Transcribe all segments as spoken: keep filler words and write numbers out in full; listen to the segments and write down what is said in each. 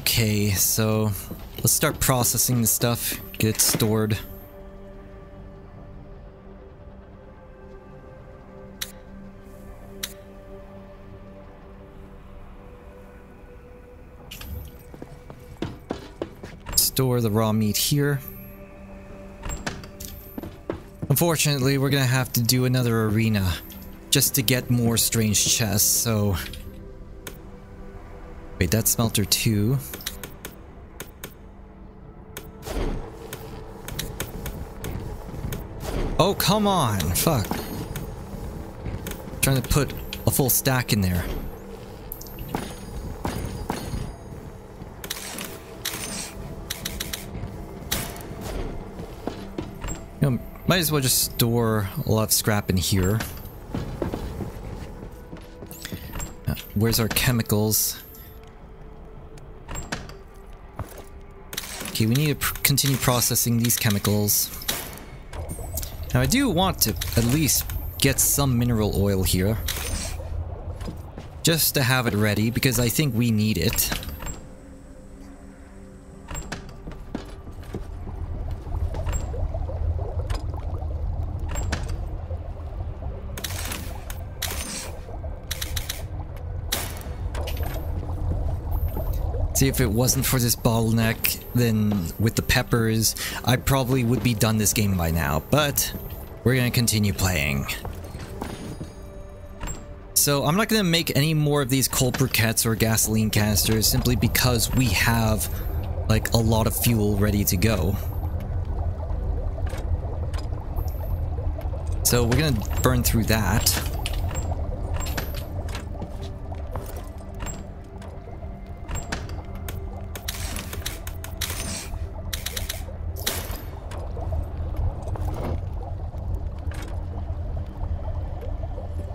Okay, so let's start processing this stuff, get it stored. Store the raw meat here. Unfortunately, we're gonna have to do another arena just to get more strange chests, so... Wait, that's smelter two. Oh, come on! Fuck. I'm trying to put a full stack in there. You know, might as well just store a lot of scrap in here. Uh, where's our chemicals? Okay, we need to pr- continue processing these chemicals. Now I do want to at least get some mineral oil here. Just to have it ready, because I think we need it. See, if it wasn't for this bottleneck, then with the peppers, I probably would be done this game by now, but we're gonna continue playing. So I'm not gonna make any more of these coal briquettes or gasoline canisters simply because we have like a lot of fuel ready to go. So we're gonna burn through that.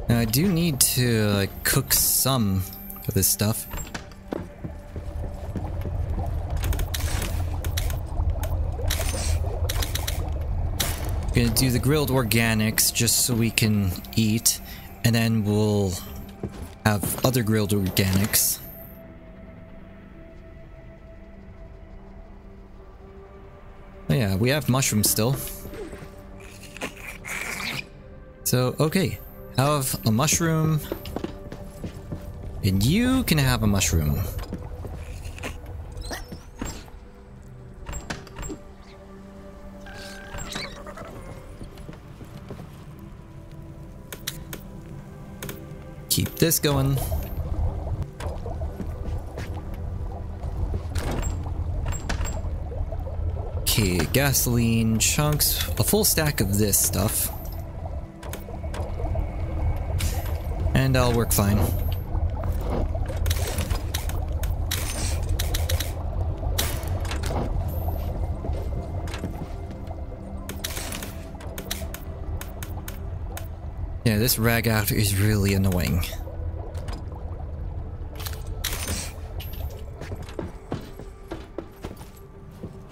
I do need to uh, cook some of this stuff. I'm gonna do the grilled organics just so we can eat, and then we'll have other grilled organics. Oh yeah, we have mushrooms still. So, okay. Have a mushroom, and you can have a mushroom. Keep this going. Okay, gasoline chunks, a full stack of this stuff. And I'll work fine. Yeah, this rag out is really annoying.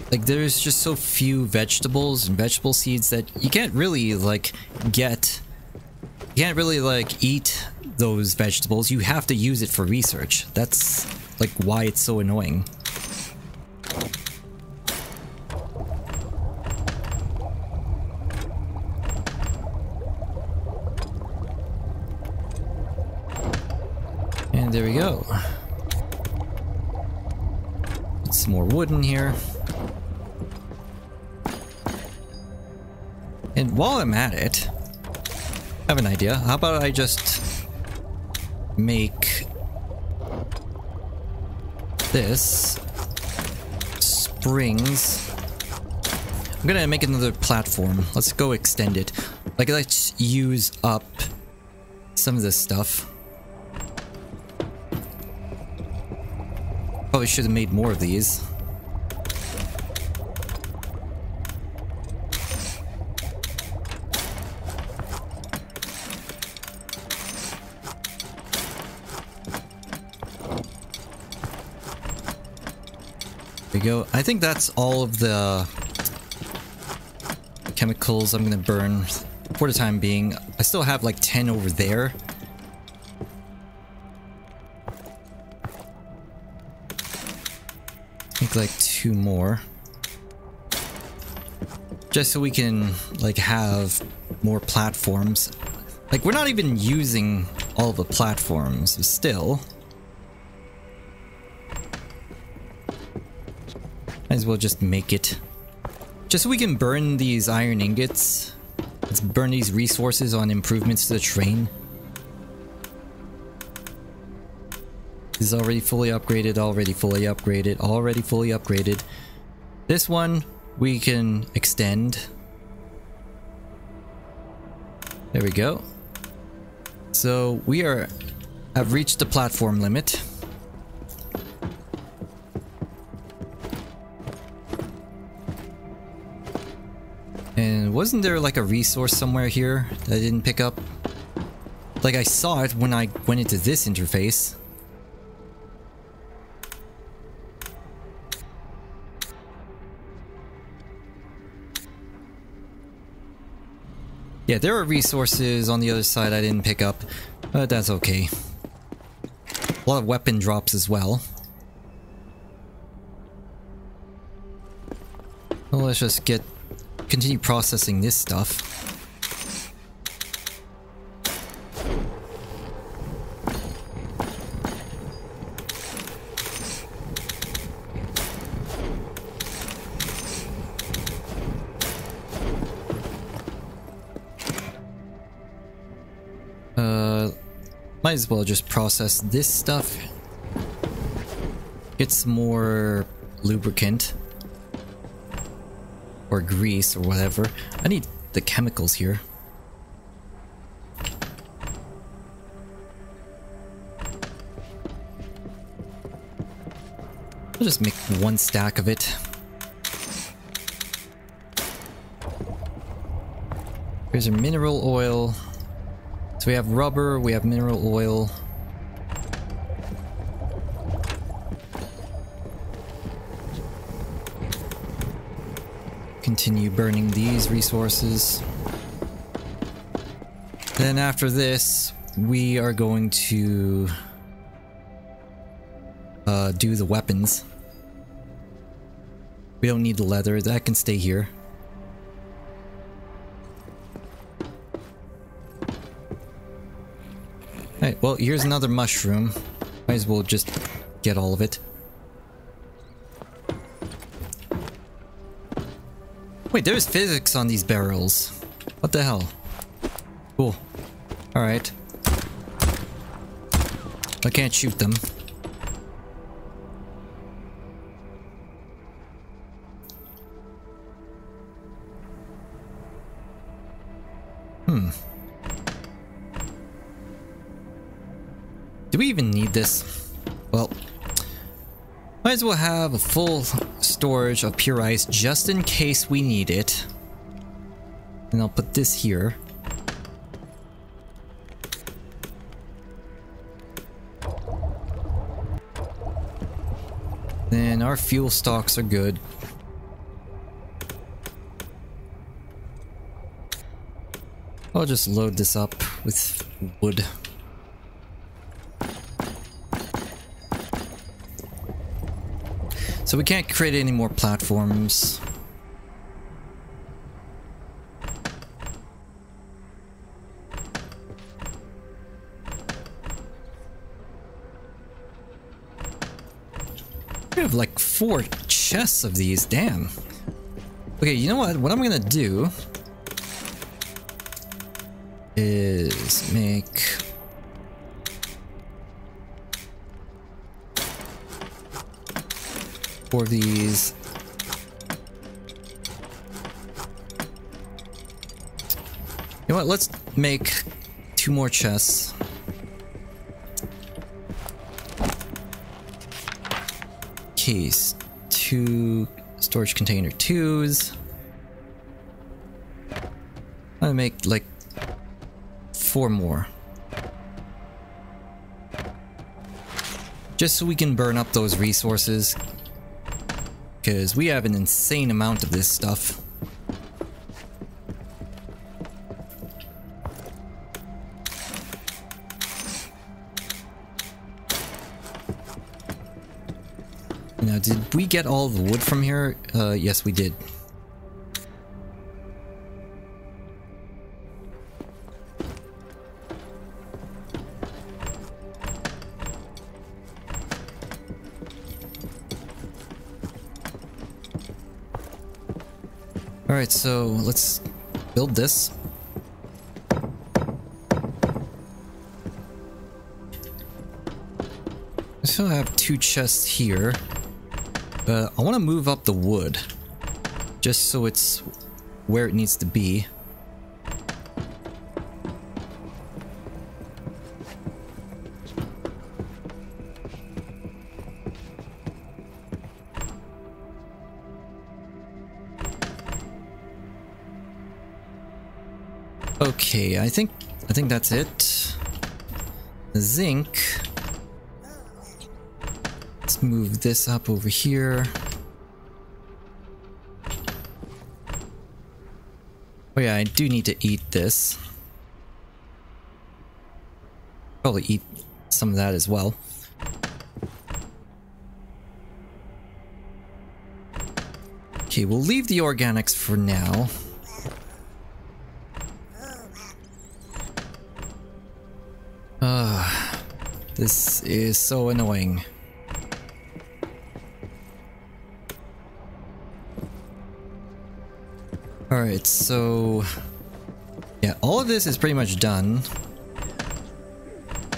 Like, there's just so few vegetables and vegetable seeds that you can't really, like, get... You can't really, like, eat those vegetables. You have to use it for research. That's, like, why it's so annoying. And there we go. Put some more wood in here. And while I'm at it... I have an idea. How about I just make this springs. I'm gonna make another platform. Let's go extend it. Like, let's use up some of this stuff. Probably should have made more of these. Go. I think that's all of the chemicals I'm gonna burn for the time being. I still have like ten over there. make like two more. Just so we can like have more platforms. Like, we're not even using all the platforms still. Might as well just make it. Just so we can burn these iron ingots. Let's burn these resources on improvements to the train. This is already fully upgraded, already fully upgraded, already fully upgraded. This one we can extend. There we go. So we are have reached the platform limit. And wasn't there like a resource somewhere here that I didn't pick up? Like, I saw it when I went into this interface. Yeah, there are resources on the other side I didn't pick up, but that's okay. A lot of weapon drops as well. Well, let's just get... continue processing this stuff. Might as well just process this stuff. Get some more lubricant. Or grease or whatever. I need the chemicals here. I'll just make one stack of it. Here's your mineral oil. So we have rubber, we have mineral oil. Continue burning these resources. Then after this, we are going to uh, do the weapons. We don't need the leather, that can stay here. Alright, well, here's another mushroom. Might as well just get all of it. Wait, there's physics on these barrels. What the hell? Cool. Alright. I can't shoot them. Hmm. Do we even need this? Well, might as well have a full storage of pure ice just in case we need it. And I'll put this here. Then our fuel stocks are good. I'll just load this up with wood. So we can't create any more platforms. We have like four chests of these, damn. Okay, you know what? What I'm gonna do is make... four of these. You know what? Let's make two more chests. Keys. Two storage container twos. I'm gonna make like four more. Just so we can burn up those resources. Because we have an insane amount of this stuff. Now, did we get all the wood from here? Uh, yes, we did. Alright, so let's build this. I still have two chests here. Uh, I want to move up the wood, just so it's where it needs to be. Okay, I think I think that's it. Zinc. Move this up over here. Oh yeah, I do need to eat this. Probably eat some of that as well. Okay, we'll leave the organics for now. Ah, this is so annoying. Alright, so yeah, all of this is pretty much done.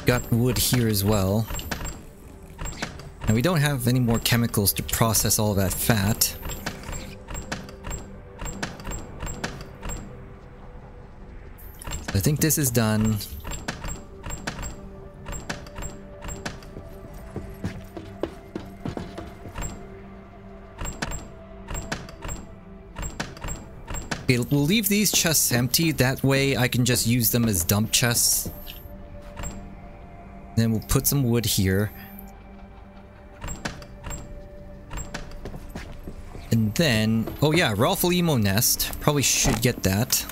Got wood here as well. And we don't have any more chemicals to process all that fat. I think this is done. Okay, we'll leave these chests empty, that way I can just use them as dump chests. Then we'll put some wood here. And then, oh yeah, Raw Flimo Nest. Probably should get that.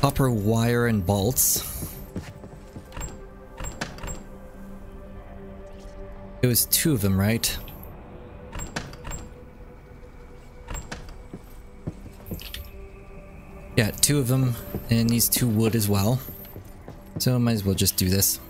Copper wire and bolts. It was two of them, right? Yeah, two of them, and these two wood as well. So I might as well just do this.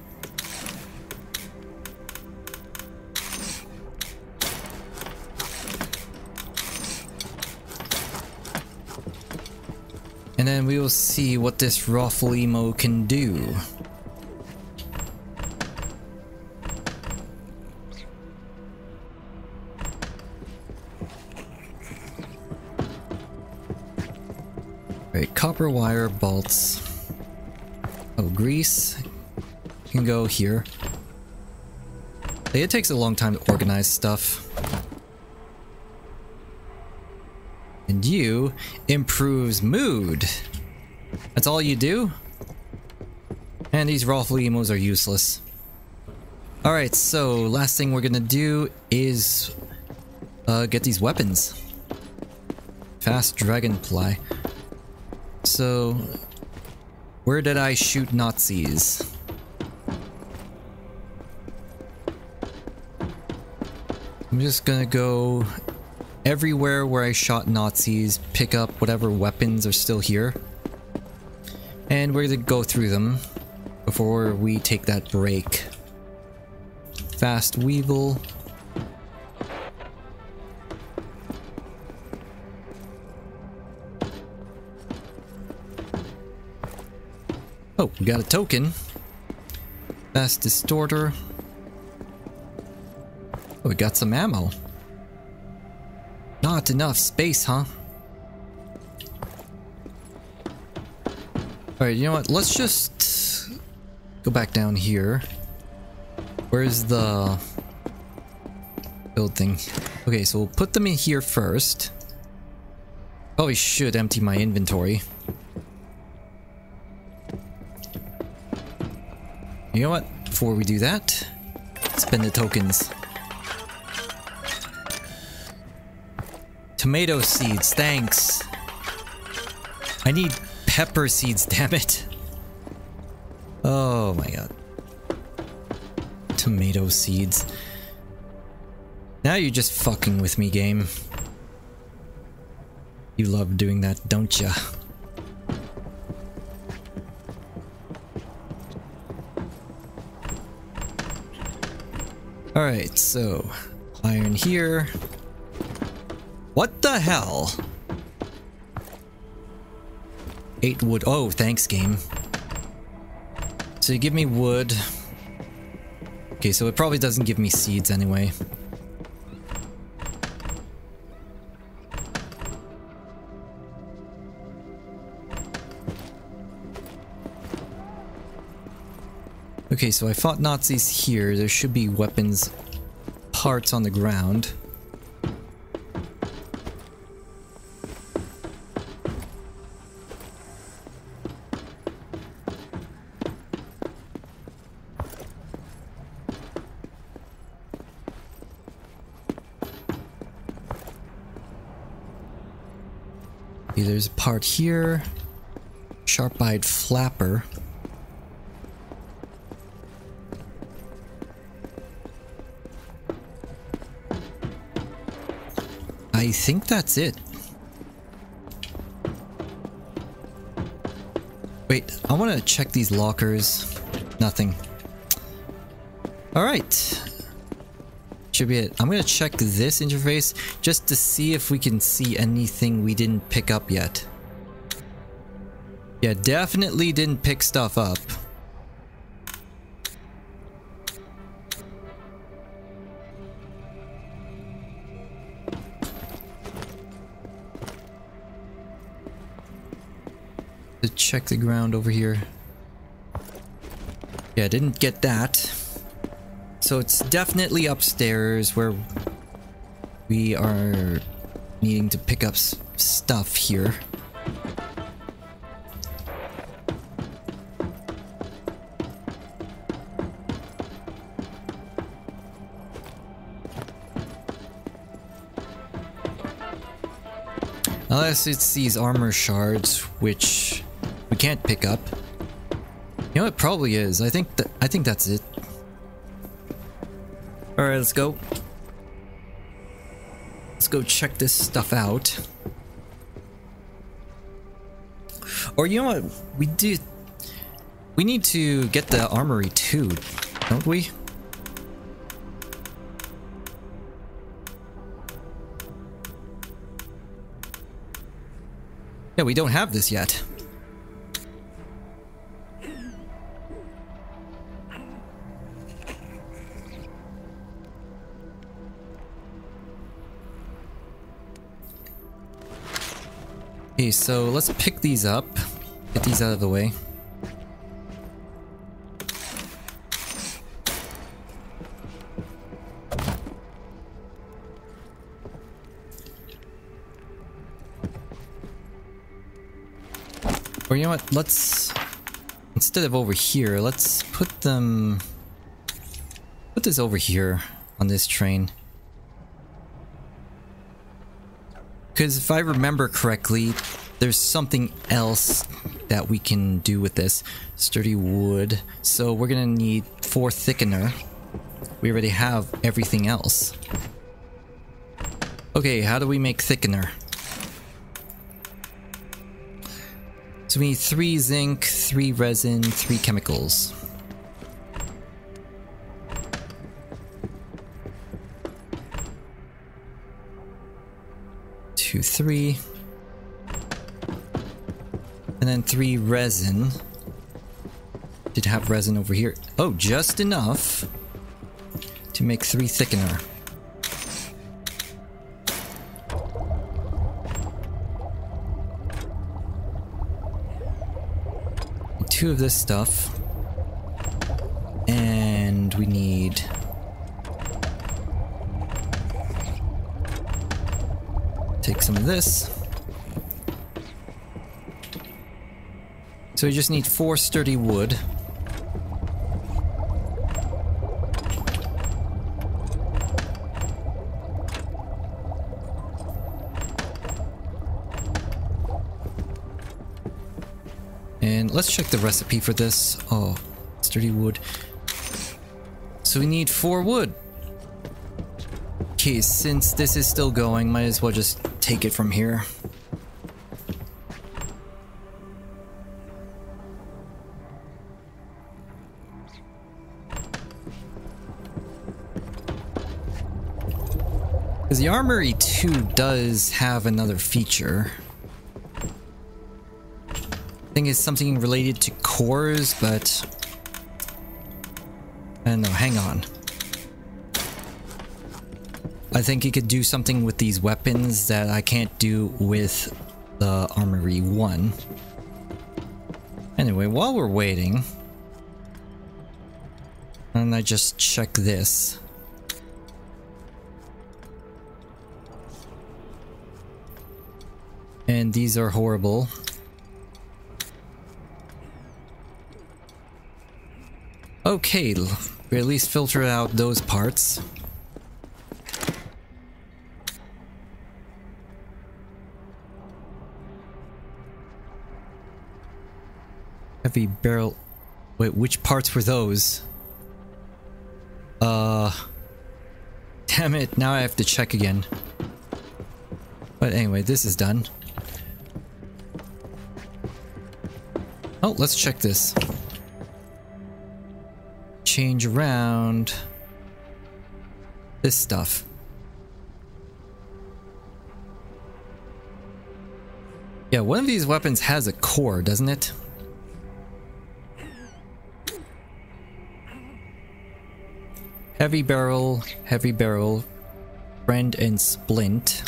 And then we will see what this Raw Flimo can do. Right, copper wire, bolts. Oh, grease can go here. It takes a long time to organize stuff. And you improves mood. That's all you do? And these Raw Flimos are useless. Alright, so last thing we're gonna do is uh, get these weapons. Fast Dragonfly. So, where did I shoot Nazis? I'm just gonna go everywhere where I shot Nazis, pick up whatever weapons are still here. And we're gonna go through them before we take that break. Fast Weevil. Oh, we got a token. Fast Distorter. Oh, we got some ammo. Not enough space, huh? Alright, you know what? Let's just go back down here. Where's the build thing? Okay, so we'll put them in here first. Probably should empty my inventory. You know what? Before we do that, spend the tokens. Tomato seeds, thanks. I need pepper seeds, damn it. Oh my god. Tomato seeds. Now you're just fucking with me, game. You love doing that, don't ya? Alright, so... iron here. What the hell? Eight wood. Oh, thanks, game. So you give me wood. Okay, so it probably doesn't give me seeds anyway. Okay, so I fought Nazis here. There should be weapons parts on the ground. Okay, there's a part here. Sharp eyed flapper. I think that's it. Wait, I want to check these lockers. Nothing. Alright. Should be it. I'm going to check this interface just to see if we can see anything we didn't pick up yet. Yeah, definitely didn't pick stuff up. Check the ground over here. Yeah, I didn't get that. So it's definitely upstairs where we are needing to pick up s stuff here. Unless it's these armor shards, which we can't pick up. You know, it probably is. I think that I think that's it. All right, let's go. Let's go check this stuff out. Or you know what? We do. We need to get the Armory too, don't we? Yeah, we don't have this yet. Okay, so let's pick these up, get these out of the way. Or you know what, let's, instead of over here, let's put them, put this over here on this train. Because if I remember correctly, there's something else that we can do with this. Sturdy wood. So we're gonna need four thickener. We already have everything else. Okay, how do we make thickener? So we need three zinc, three resin, three chemicals. Two, three, and then three resin. Did have resin over here. Oh, just enough to make three thickener. Two of this stuff, and we need. Take some of this. So you just need four sturdy wood. And let's check the recipe for this. Oh, sturdy wood. So we need four wood. Okay, since this is still going, might as well just take it from here. Because the Armory two does have another feature. I think it's something related to cores, but... I don't know, hang on. I think it could do something with these weapons that I can't do with the Armory one. Anyway, while we're waiting... and I just check this. And these are horrible. Okay, we at least filter out those parts. Heavy barrel... wait, which parts were those? Uh... Damn it, now I have to check again. But anyway, this is done. Oh, let's check this. Change around this stuff. Yeah, one of these weapons has a core, doesn't it? Heavy barrel, heavy barrel, friend and splint.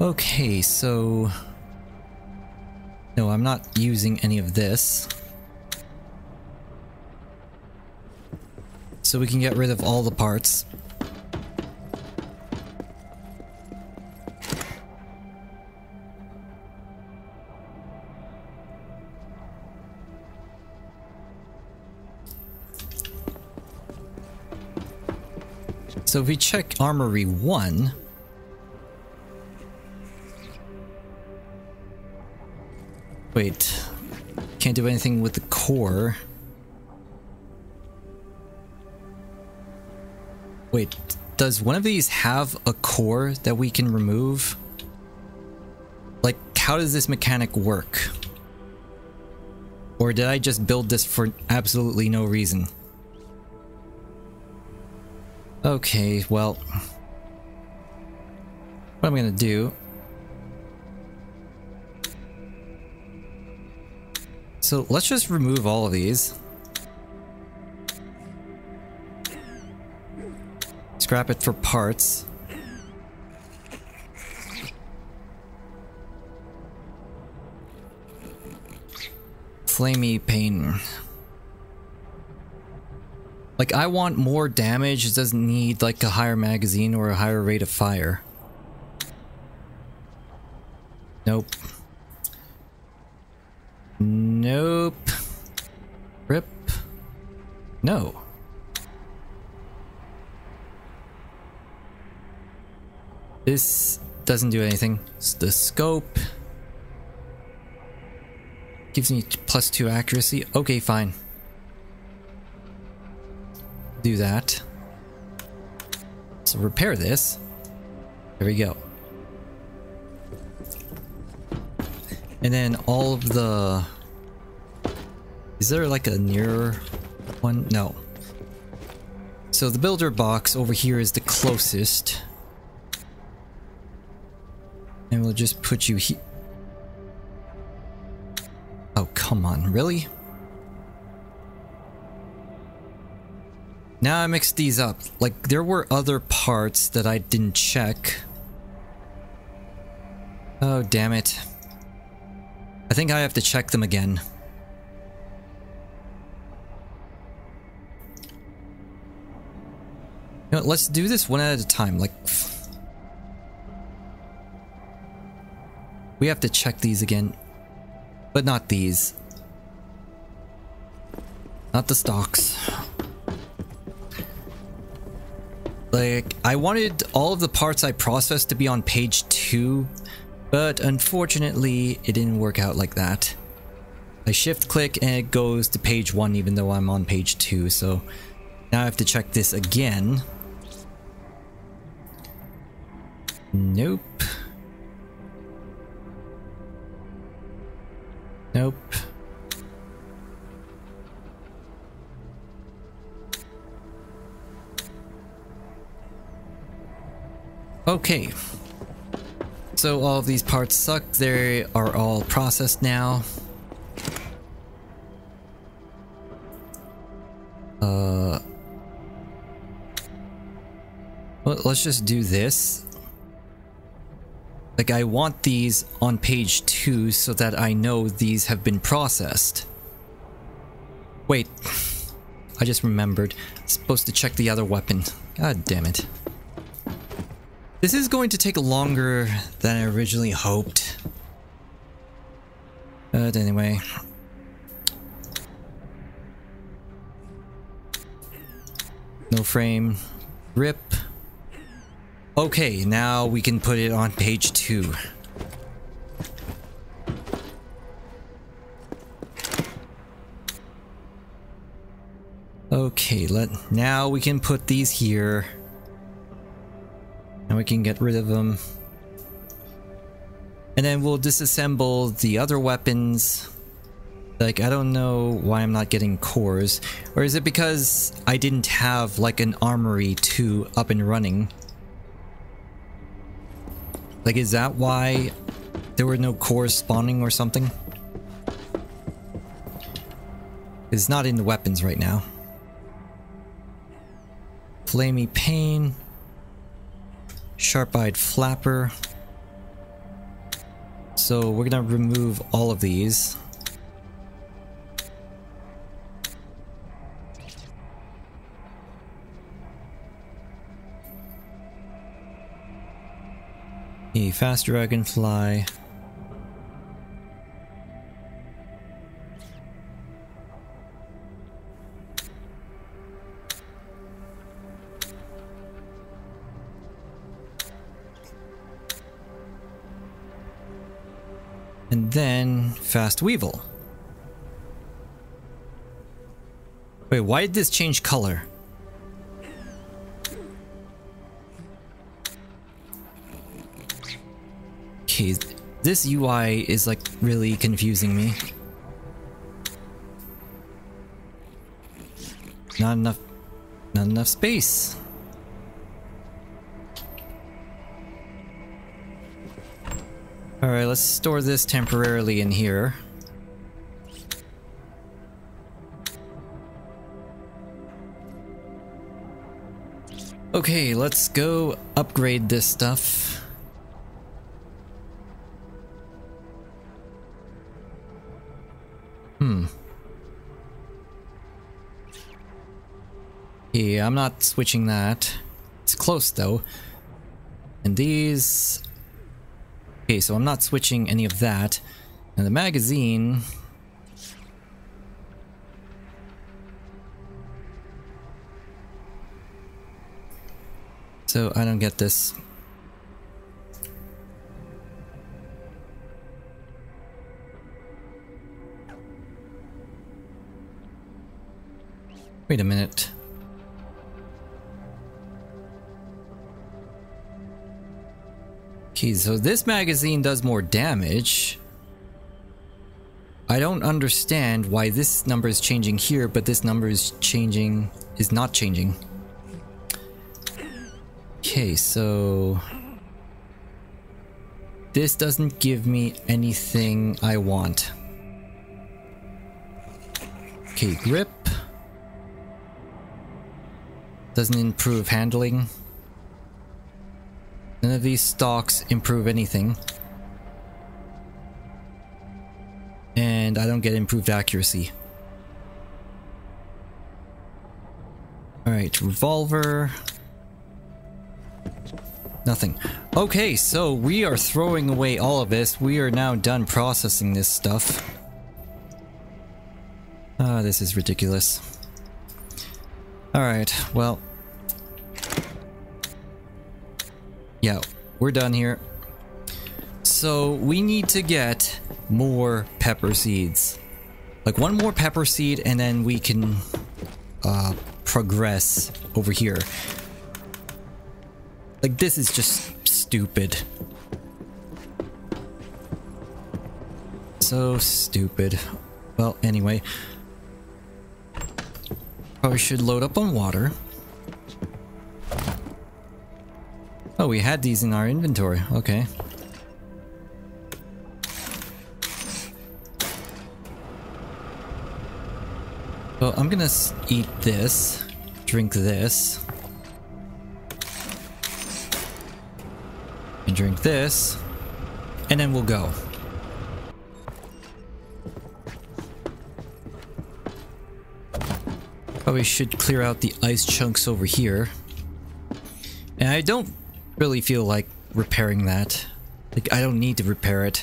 Okay, so... no, I'm not using any of this. So we can get rid of all the parts. So if we check Armory one... wait, can't do anything with the core. Wait, does one of these have a core that we can remove? Like, how does this mechanic work? Or did I just build this for absolutely no reason? Okay, well... what I'm gonna do... so let's just remove all of these. Scrap it for parts. Flamey Pain. Like, I want more damage. It doesn't need like a higher magazine or a higher rate of fire. Nope. Nope. Rip. No. This doesn't do anything. It's the scope gives me plus two accuracy. Okay, fine. Do that. So repair this. There we go. And then all of the... is there like a nearer one? No. So the builder box over here is the closest. And we'll just put you here. Oh, come on, really? Now I mixed these up. Like, there were other parts that I didn't check. Oh, damn it. I think I have to check them again. You know, let's do this one at a time. Like, we have to check these again, but not these, not the stocks. Like, I wanted all of the parts I processed to be on page two, but unfortunately, it didn't work out like that. I shift click and it goes to page one even though I'm on page two, so now I have to check this again. Nope. Nope. Okay. So all of these parts suck. They are all processed now. Uh, well, let's just do this. Like, I want these on page two so that I know these have been processed. Wait, I just remembered. I'm supposed to check the other weapon. God damn it. This is going to take longer than I originally hoped. But anyway. No frame. Rip. Okay, now we can put it on page two. Okay, let now we can put these here. And we can get rid of them. And then we'll disassemble the other weapons. Like, I don't know why I'm not getting cores. Or is it because I didn't have like an Armory two up and running? Like, is that why there were no cores spawning or something? It's not in the weapons right now. Flamey Pain. Sharp eyed flapper. So we're gonna remove all of these. The fast dragonfly. And then Fast Weevil. Wait, why did this change color? Okay, this U I is like really confusing me. Not enough, not enough space. Alright, let's store this temporarily in here. Okay, let's go upgrade this stuff. Hmm. Yeah, I'm not switching that. It's close though. And these... Okay, so I'm not switching any of that. And the magazine... So, I don't get this. Wait a minute. Okay, so this magazine does more damage. I don't understand why this number is changing here, but this number is changing, is not changing. Okay, so... This doesn't give me anything I want. Okay, grip. Doesn't improve handling. None of these stocks improve anything. And I don't get improved accuracy. Alright, revolver. Nothing. Okay, so we are throwing away all of this. We are now done processing this stuff. Ah, this is ridiculous. Alright, well... Yeah, we're done here. So we need to get more pepper seeds. Like one more pepper seed and then we can uh, progress over here. Like this is just stupid. So stupid. Well, anyway. Probably should load up on water. Oh, we had these in our inventory. Okay. Well, I'm gonna eat this, drink this, and drink this, and then we'll go. Probably should clear out the ice chunks over here. And I don't really feel like repairing that. Like, I don't need to repair it.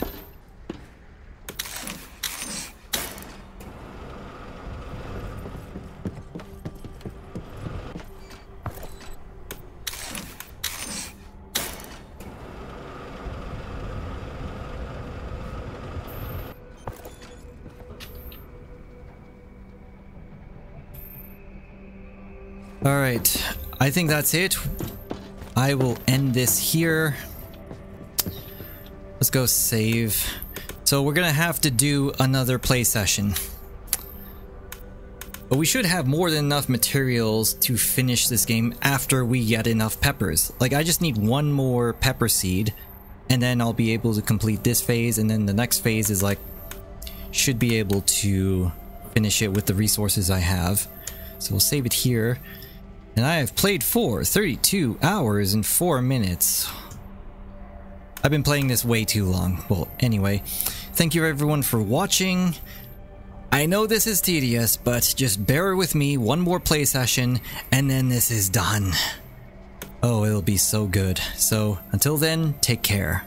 Alright, I think that's it. I will end this here. Let's go save. So we're gonna have to do another play session. But we should have more than enough materials to finish this game after we get enough peppers. Like, I just need one more pepper seed, and then I'll be able to complete this phase, and then the next phase is like... should be able to finish it with the resources I have. So we'll save it here. And I have played for thirty-two hours and four minutes. I've been playing this way too long. Well, anyway, thank you everyone for watching. I know this is tedious, but just bear with me. One more play session, and then this is done. Oh, it'll be so good. So, until then, take care.